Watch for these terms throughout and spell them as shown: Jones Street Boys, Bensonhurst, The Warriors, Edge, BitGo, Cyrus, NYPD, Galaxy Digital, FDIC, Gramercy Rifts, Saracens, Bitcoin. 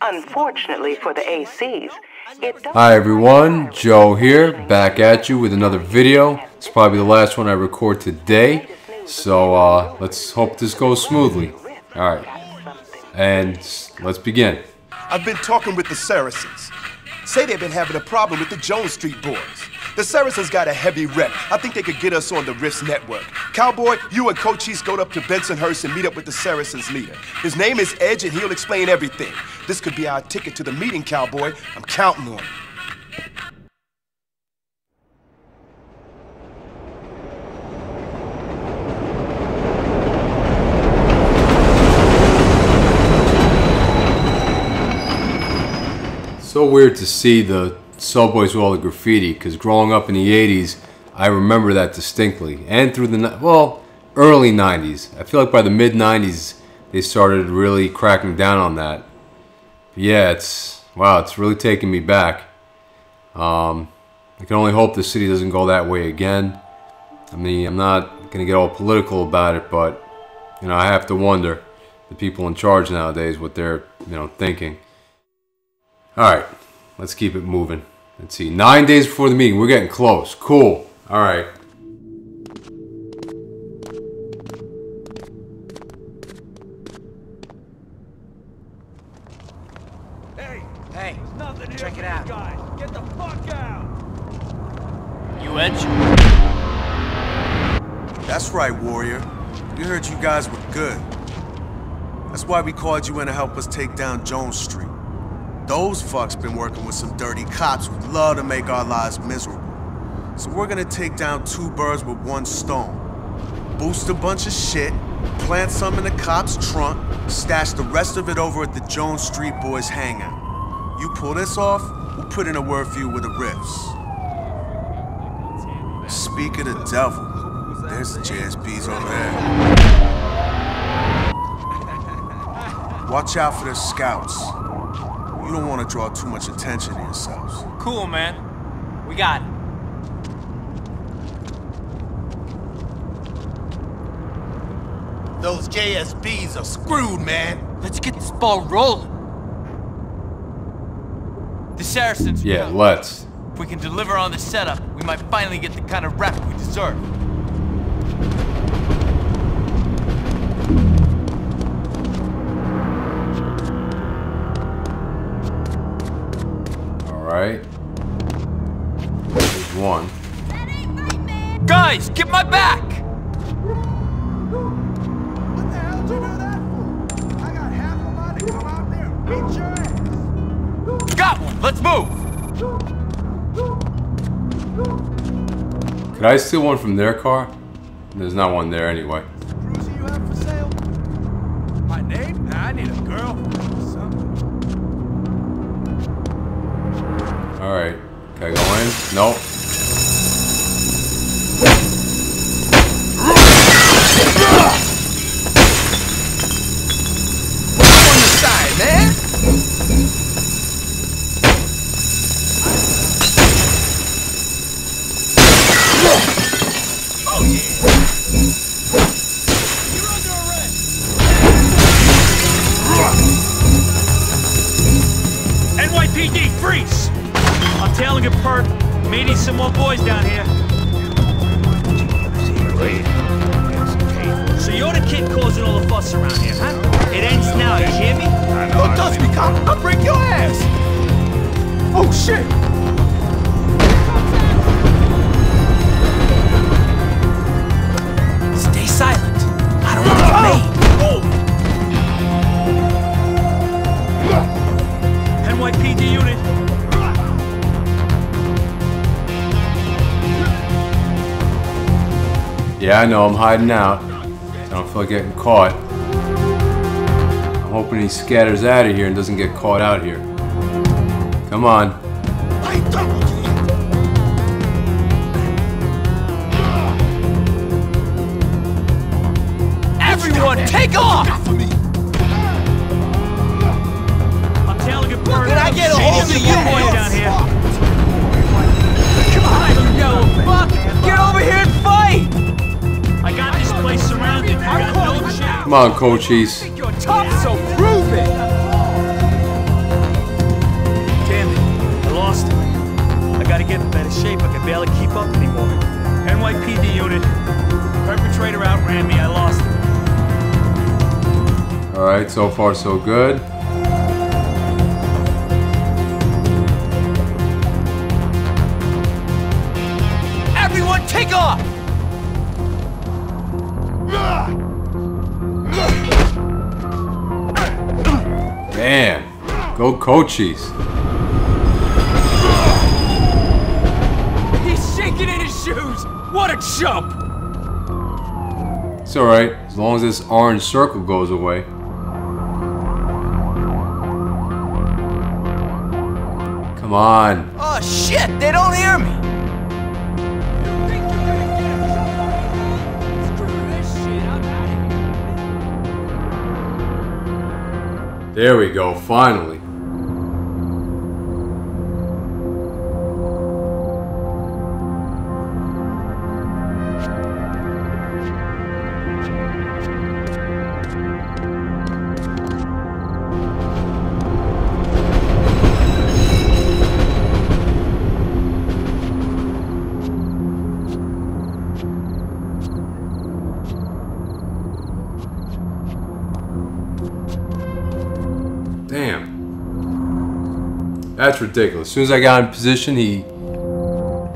Unfortunately for the ACs, it does. Hi everyone, Joe here, back at you with another video. It's probably the last one I record today, so let's hope this goes smoothly. Alright, and let's begin. I've been talking with the Saracens. Say they've been having a problem with the Jones Street Boys. The Saracens got a heavy rep. I think they could get us on the Rifts network. Cowboy, you and Coach East go up to Bensonhurst and meet up with the Saracens leader. His name is Edge and he'll explain everything. This could be our ticket to the meeting, Cowboy. I'm counting on you. So weird to see the subways with all the graffiti, because growing up in the 80s, I remember that distinctly. And through the, well, early 90s. I feel like by the mid 90s, they started really cracking down on that. But yeah, it's, wow, it's really taking me back. I can only hope the city doesn't go that way again. I mean, I'm not going to get all political about it, but, you know, I have to wonder the people in charge nowadays, what they're, you know, thinking. All right, let's keep it moving. Let's see, 9 days before the meeting. We're getting close. Cool. All right. Hey, nothing. Check it out. Guys, get the fuck out. You Edge? That's right, Warrior. We heard you guys were good. That's why we called you in to help us take down Jones Street. Those fucks been working with some dirty cops who love to make our lives miserable. So we're gonna take down two birds with one stone. Boost a bunch of shit, plant some in the cop's trunk, stash the rest of it over at the Jones Street Boys hangout. You pull this off, we'll put in a word for you with the Rifts. Speak of the devil, there's the JSBs over there. Watch out for the scouts. You don't want to draw too much attention to yourselves. Cool, man. We got it. Those JSBs are screwed, man. Let's get this ball rolling. The Saracens. Yeah, let's. If we can deliver on the setup, we might finally get the kind of rep we deserve. Alright. There's one. That ain't right, man. Guys, get my back! What the hell did you do that for? I got half a mind to come out there and beat your ass. Got one! Let's move! Could I steal one from their car? There's not one there anyway. Cruiser you have for sale? My name? Nah, I need a girl. Alright, can I go in? Nope. On the side, man! Oh yeah! You're under arrest! NYPD, freeze! I'm tailing a perp, meeting some more boys down here. So you're the kid causing all the fuss around here, huh? It ends now, you hear me? Don't touch me, cop! I'll break your ass! Oh, shit! Stay silent. I don't want to be made. NYPD unit. Yeah, I know, I'm hiding out. I don't feel like getting caught. I'm hoping he scatters out of here and doesn't get caught out here. Come on. Everyone, take off! I'm telling you, Bert, I get a hold of you boys down here. Come on, you know, fuck! Get over here and fight! I got this place surrounded. I got no chance. Come on, Coach East. Your top's so proven. right, so far so good. Everyone take off! Man, go Cochise. He's shaking in his shoes! What a chump! It's alright, as long as this orange circle goes away. Come on. Oh shit, they don't hear me! You think you're gonna get in trouble? Screw this shit, I'm out of here. There we go, finally. Damn. That's ridiculous. As soon as I got in position, he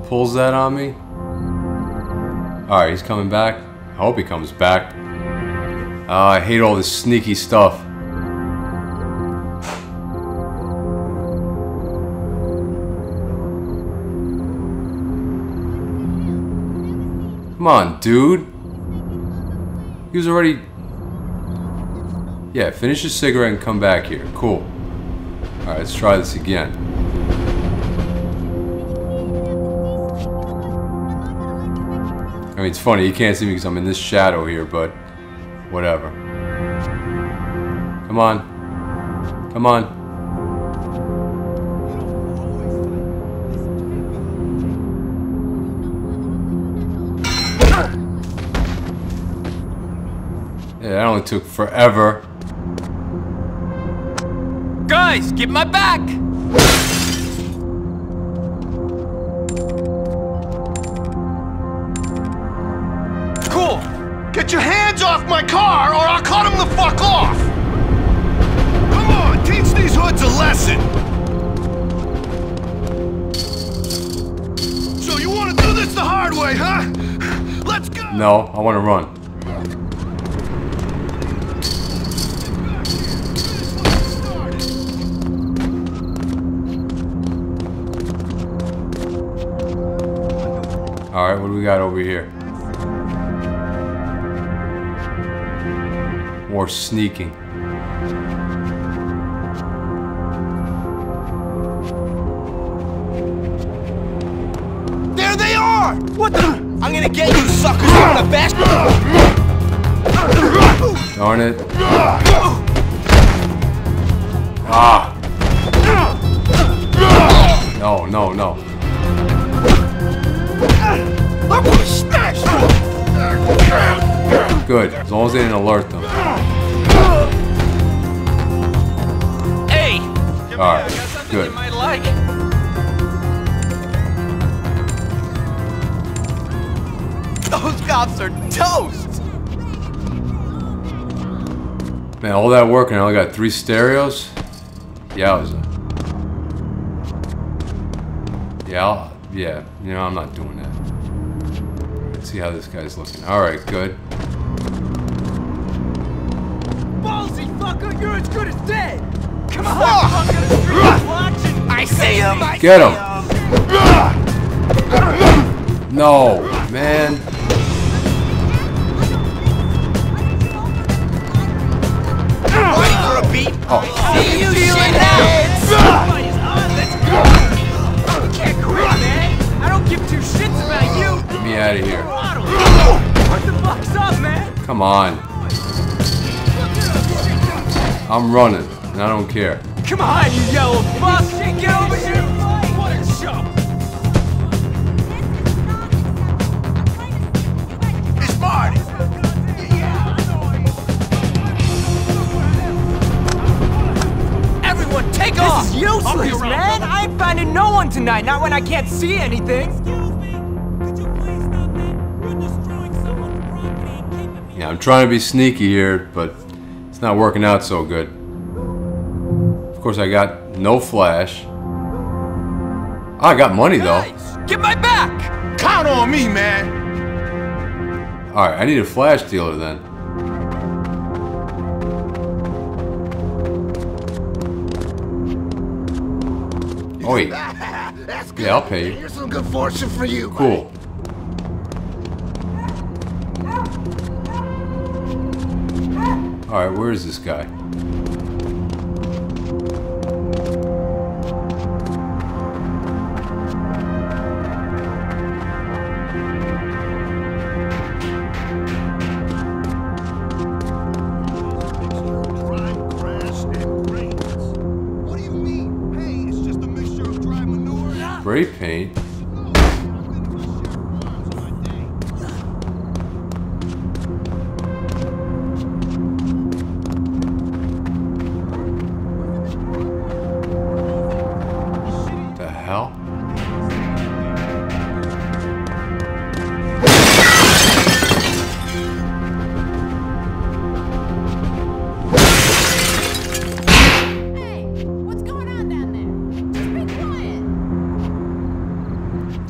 pulls that on me. Alright, he's coming back. I hope he comes back. I hate all this sneaky stuff. Come on, dude. He was already... Yeah, finish your cigarette and come back here. Cool. Alright, let's try this again. I mean, it's funny, you can't see me because I'm in this shadow here, but whatever. Come on. Come on. Yeah, that only took forever. Guys, get my back! Cool! Get your hands off my car or I'll cut him the fuck off! Come on, teach these hoods a lesson! So you want to do this the hard way, huh? Let's go! No, I want to run. Alright, what do we got over here? More sneaking. There they are! What the? I'm gonna get you, sucker! I'm gonna bash you! Darn it. Ah! No, no, no. Good, as long as they didn't alert them. Hey! Alright, good. Might like. Those cops are toast! Man, all that work and I only got 3 stereos? Yowza. Yeah, you know, I'm not doing that. Let's see how this guy's looking. Alright, good. You're as good as dead! Come on, I'm gonna street watching! I see him! Get him! No, man! Wait for a beat! Oh. I see you stealing now! You can't quit, man! I don't give 2 shits about you! Get me out of here. What the fuck's up, man? Come on. I'm running, and I don't care. Come on, you yellow fuck! Get over here! What a chump! It's Marty! Everyone, take off! This is useless, man! I ain't finding no one tonight, not when I can't see anything! Yeah, I'm trying to be sneaky here, but... It's not working out so good. Of course, I got no flash. Oh, I got money, though. Guys, get my back! Count on me, man! Alright, I need a flash dealer, then. Oh, wait. That's good. Yeah, I'll pay you. Here's some good fortune for you. Cool. Buddy. All right, where is this guy? What do you mean? Hey, it's just a mixture of dry manure. Spray paint.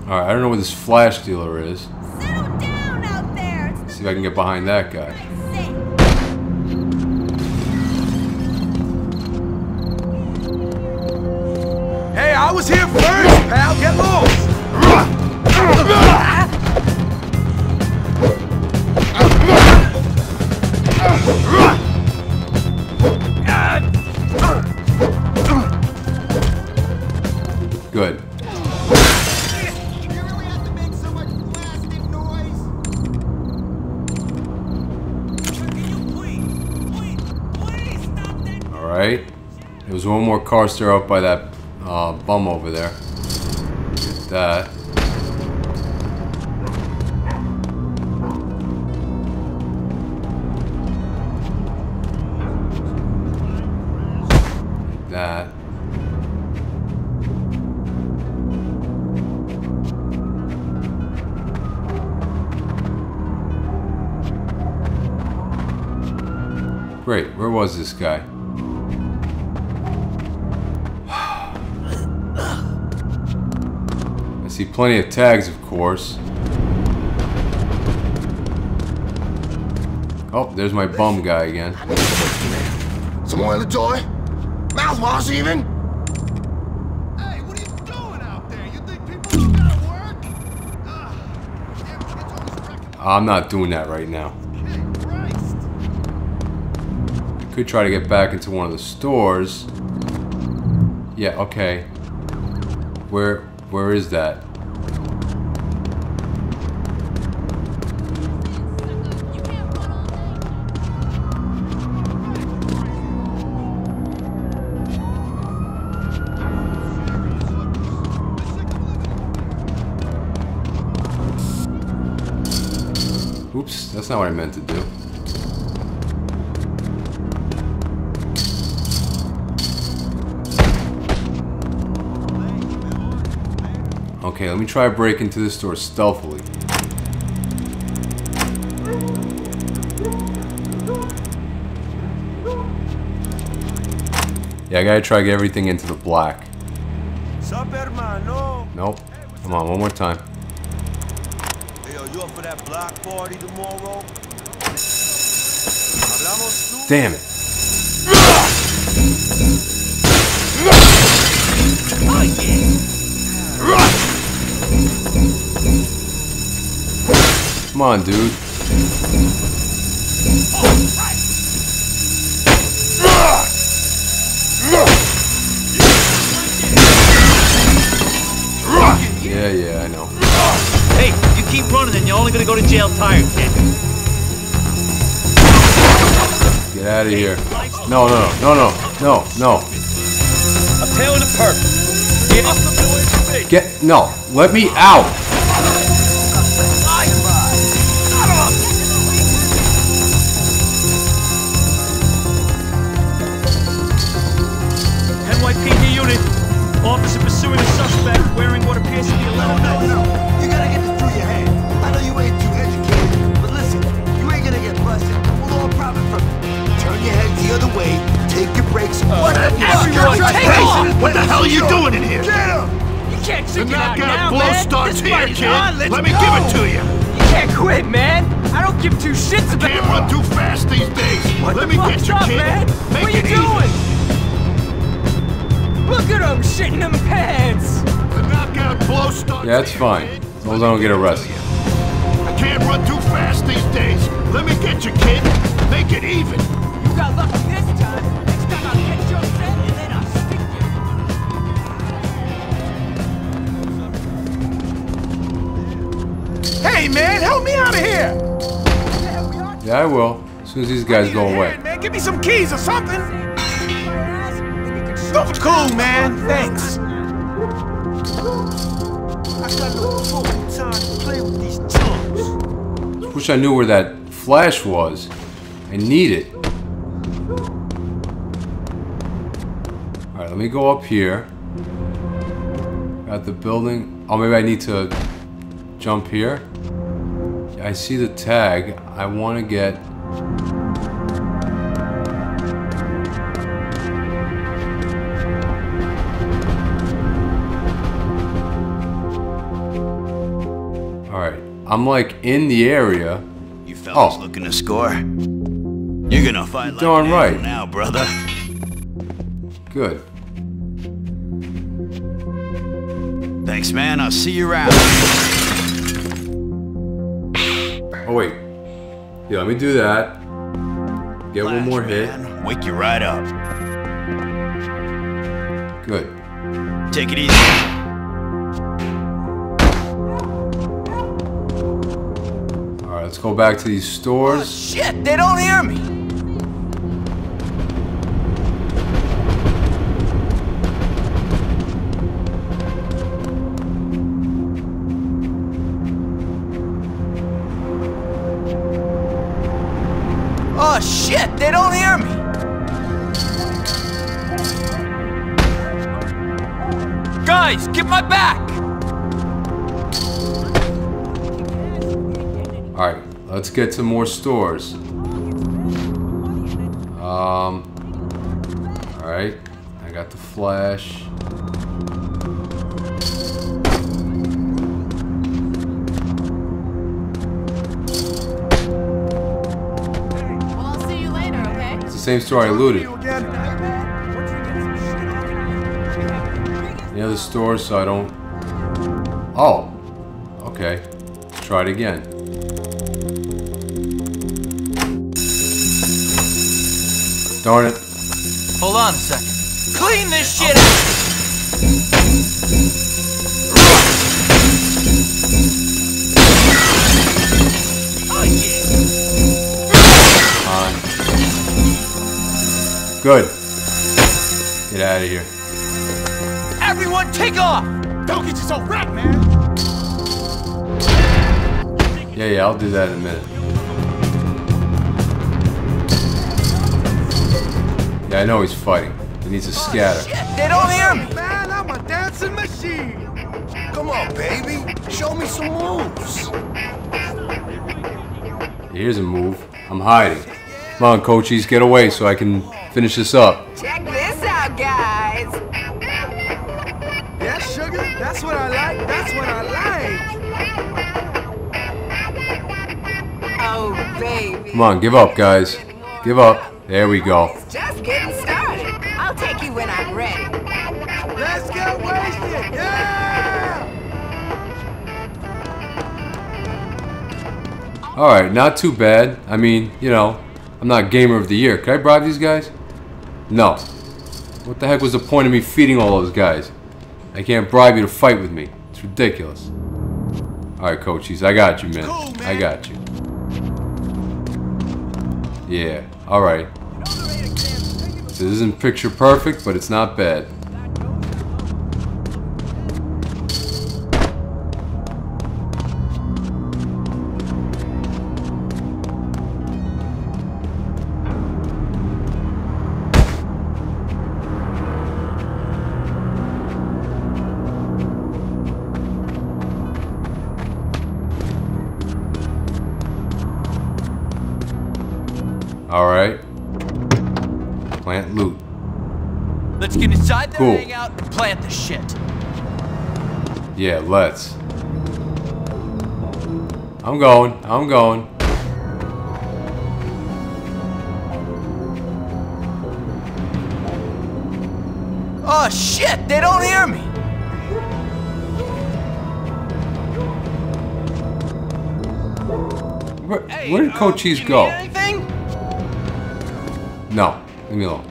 Alright, I don't know where this flash dealer is. Settle down out there. See if I can get behind that guy. Hey, I was here first, pal. Get loose. Good. There was one more car stirred up by that bum over there. Get that. Get that. Great, where was this guy? See plenty of tags, of course. Oh, there's my bum guy again. Some oil of joy? Mouthwash even? Hey, what are you doing out there? You think people don't gotta work? I'm not doing that right now. I could try to get back into one of the stores. Yeah, okay. Where is that? Oops, that's not what I meant to do. Okay, let me try to break into this store stealthily. Yeah, I gotta try to get everything into the black. Nope. Come on, one more time. Damn it. Come on, dude. Yeah, I know. Hey, you keep running and you're only gonna go to jail tired, kid. Get out of here. No. A tail and a perp. Get off the door. No, let me out. NYPD unit, officer pursuing a suspect wearing what appears to be a leather knife. No, you gotta get this through your head. I know you ain't too educated, but listen, you ain't gonna get busted. We'll all profit from it. Turn your head. are you doing in here? Get him! You can't chicken out now, man! The knockout blow starts here, kid! Let me give it to you! You can't quit, man! I don't give two shits about it! I can't run too fast these days! Let me get you, kid! What are you doing? Look at him shitting them pants! The knockout blow starts here, kid! Yeah, it's fine. As long as I don't get arrested. I can't run too fast these days! Let me get you, kid! Make it even! You got lucky this time! Next time I'll get your friend and then I'll stick you! Hey, man! Help me out of here! Yeah, I will. As soon as these guys go away. Man, give me some keys or something! Stupid cool, man! Thanks! I got no fucking time to play with these chumps. Wish I knew where that flash was. I need it. Alright, let me go up here. Got the building. Oh, maybe I need to jump here. I see the tag. I want to get... Alright, I'm like in the area. You fellas looking to score? You're gonna fight darn like right now, brother. Good. Thanks, man. I'll see you around. Oh wait. Yeah, let me do that. Get flash, one more hit. Man. Wake you right up. Good. Take it easy. All right, let's go back to these stores. Oh, shit, they don't hear me. Oh shit, they don't hear me! Guys, get my back! Alright, let's get to more stores. Alright, I got the flash. Same story I looted. The other store, so I don't... Oh! Okay. Let's try it again. Darn it. Hold on a second. Clean this shit up! Oh yeah! Good. Get out of here. Everyone take off! Don't get yourself wrecked, man! Yeah, I'll do that in a minute. Yeah, I know he's fighting. He needs to scatter. Shit, they don't hear me! Man, I'm a dancing machine! Come on, baby. Show me some moves. Here's a move. I'm hiding. Come on, coaches, get away so I can finish this up. Check this out, guys. Yeah, sugar, that's what I like. That's what I like. Oh, baby. Come on, give up, guys. Give up. There we go. It's just getting started. I'll take you when I'm ready. Let's get wasted. Yeah! All right, not too bad. I mean, you know. I'm not gamer of the year. Can I bribe these guys? No. What the heck was the point of me feeding all those guys? I can't bribe you to fight with me. It's ridiculous. Alright, coaches. I got you, man. Cool, man. I got you. Yeah. Alright. This isn't picture perfect, but it's not bad. Let's get inside the hangout and plant the shit. Yeah, let's. I'm going. I'm going. Oh shit! They don't hear me. Where did Coach Cheese go? Anything? No, leave me alone.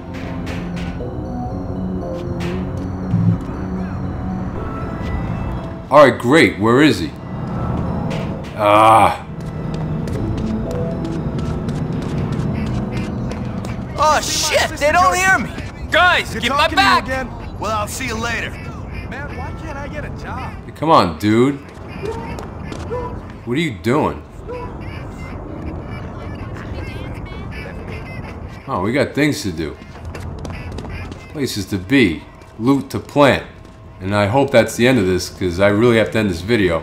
All right, great. Where is he? Ah. Oh shit! They don't hear me. Guys, get my back. Well, I'll see you later. Man, why can't I get a job? Come on, dude. What are you doing? Oh, we got things to do, places to be, loot to plant, and I hope that's the end of this because I really have to end this video.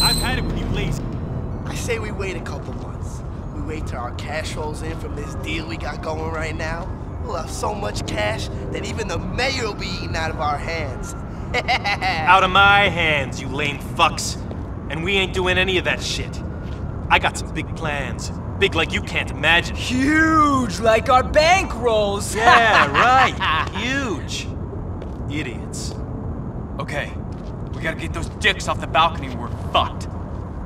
I've had it with you, lazy. I say we wait a couple months. We wait till our cash rolls in from this deal we got going right now. We'll have so much cash that even the mayor will be eating out of our hands. Out of my hands, you lame fucks. And we ain't doing any of that shit. I got some big plans. Big like you can't imagine. Huge like our bankrolls. Yeah, right. Huge. Idiots. Okay, we gotta get those dicks off the balcony and we're fucked.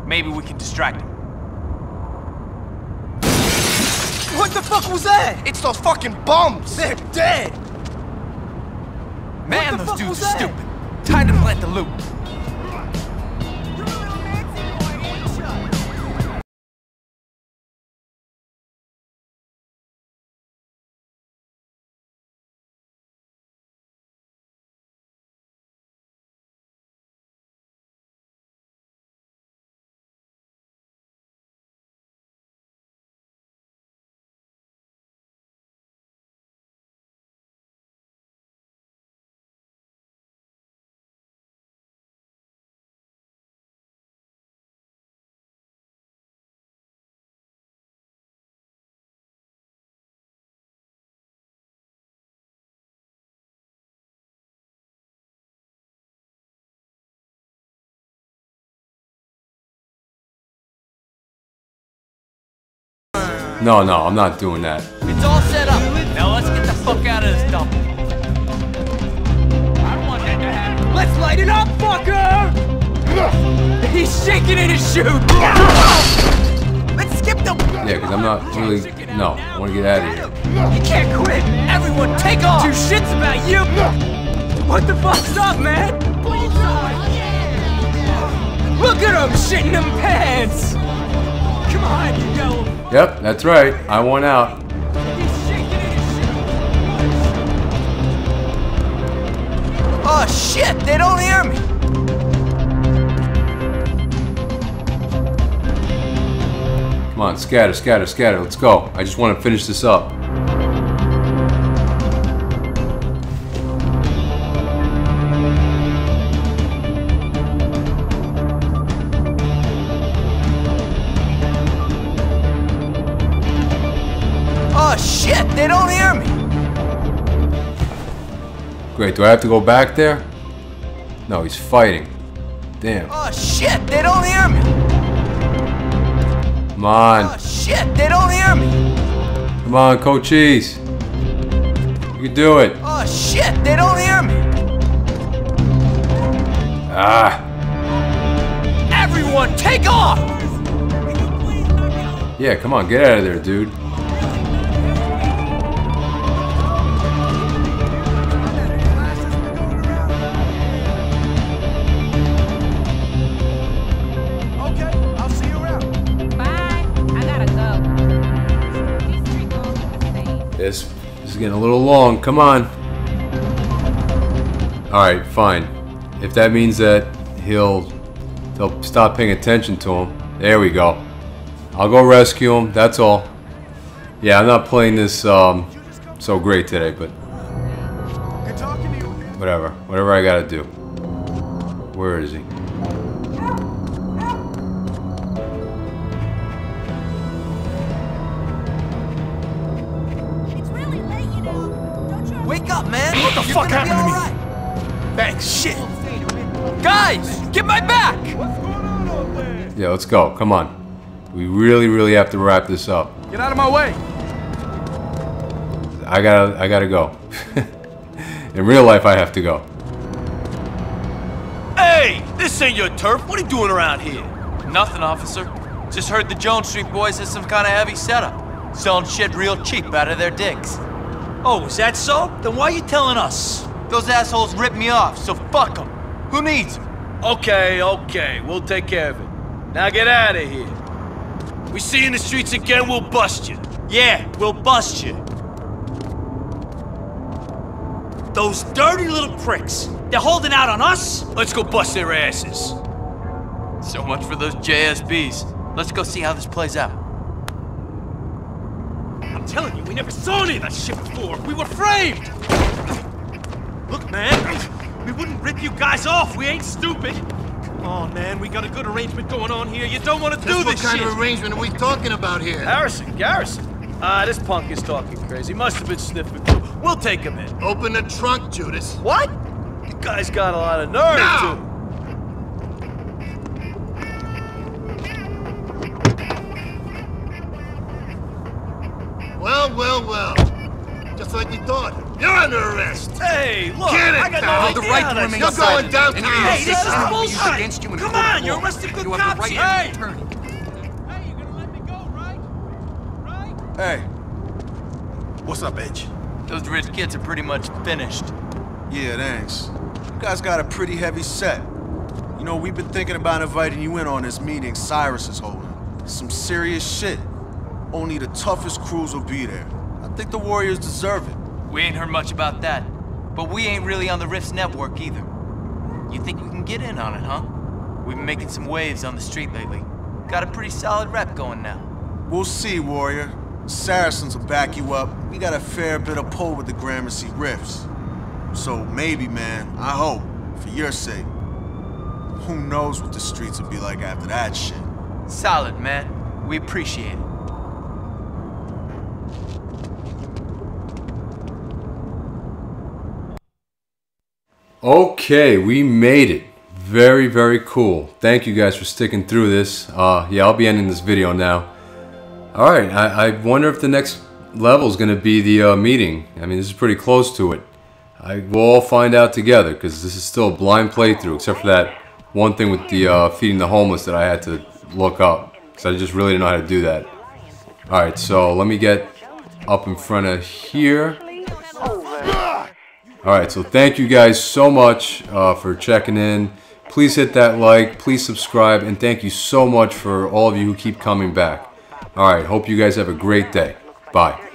Maybe we can distract them. What the fuck was that? It's those fucking bums. They're dead. Man, those dudes are stupid. Time to plant the loot. No, no, I'm not doing that. It's all set up. Now let's get the fuck out of this dump. I don't want that to happen. Let's light it up, fucker! He's shaking in his shoe. Let's skip the... Yeah, because I'm not really... No, I want to get out of here. You can't quit. Everyone take off. Two shits about you. What the fuck's up, man? Look at him shitting them pants. Come on, you devil. Yep, that's right. I want out. Oh shit, they don't hear me. Come on, scatter, scatter, scatter. Let's go. I just want to finish this up. They don't hear me. Great, do I have to go back there? No, he's fighting. Damn. Oh shit, they don't hear me. Come on. Oh shit, they don't hear me. Come on, Coach Cheese. You can do it. Oh shit, they don't hear me. Ah. Everyone, take off! Yeah, come on, get out of there, dude. This is getting a little long. Come on. Alright, fine. If that means that they'll stop paying attention to him. There we go. I'll go rescue him. That's all. Yeah, I'm not playing this so great today, but whatever. Whatever I gotta do. Where is he? Wake up, man! What the fuck happened to me? Right. Thanks, shit! Guys, get my back! What's going on out there? Yeah, let's go. Come on. We really have to wrap this up. Get out of my way! I gotta go. In real life, I have to go. Hey! This ain't your turf. What are you doing around here? Nothing, officer. Just heard the Jones Street Boys had some kind of heavy setup. Selling shit real cheap out of their dicks. Oh, is that so? Then why are you telling us? Those assholes ripped me off, so fuck them. Who needs them? Okay. We'll take care of it. Now get out of here. We see you in the streets again, we'll bust you. Yeah, we'll bust you. Those dirty little pricks. They're holding out on us? Let's go bust their asses. So much for those JSBs. Let's go see how this plays out. I'm telling you, we never saw any of that shit before. We were framed. Look, man, we wouldn't rip you guys off. We ain't stupid. Come on, man, we got a good arrangement going on here. You don't want to do this shit. What kind of arrangement are we talking about here? Garrison. This punk is talking crazy. Must have been sniffing. We'll take him in. Open the trunk, Judas. What? You guys got a lot of nerve, too. Well. Just like you thought. You're under arrest. Hey, look. Get it, I got no idea how that's... You're going downtown. Hey, this is bullshit. Come on, you're arresting good cops. Hey, you're gonna let me go, right? Hey. What's up, Edge? Those rich kids are pretty much finished. Yeah, thanks. You guys got a pretty heavy set. You know, we've been thinking about inviting you in on this meeting Cyrus is holding. Some serious shit. Only the toughest crews will be there. I think the Warriors deserve it. We ain't heard much about that. But we ain't really on the Rifts network either. You think we can get in on it, huh? We've been making some waves on the street lately. Got a pretty solid rep going now. We'll see, Warrior. The Saracens will back you up. We got a fair bit of pull with the Gramercy Rifts. So maybe, man, I hope, for your sake. Who knows what the streets will be like after that shit. Solid, man. We appreciate it. Okay, we made it. Very cool. Thank you guys for sticking through this. Yeah, I'll be ending this video now. Alright, I wonder if the next level is going to be the meeting. I mean, this is pretty close to it. We'll all find out together, because this is still a blind playthrough, except for that one thing with the feeding the homeless that I had to look up, because I just really didn't know how to do that. Alright, so let me get up in front of here. Alright, so thank you guys so much for checking in. Please hit that like, please subscribe, and thank you so much for all of you who keep coming back. Alright, hope you guys have a great day. Bye.